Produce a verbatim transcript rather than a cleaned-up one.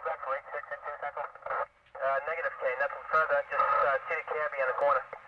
feedback for eight six in two seconds. Uh, negative K, nothing further, just uh, two to K B in the corner.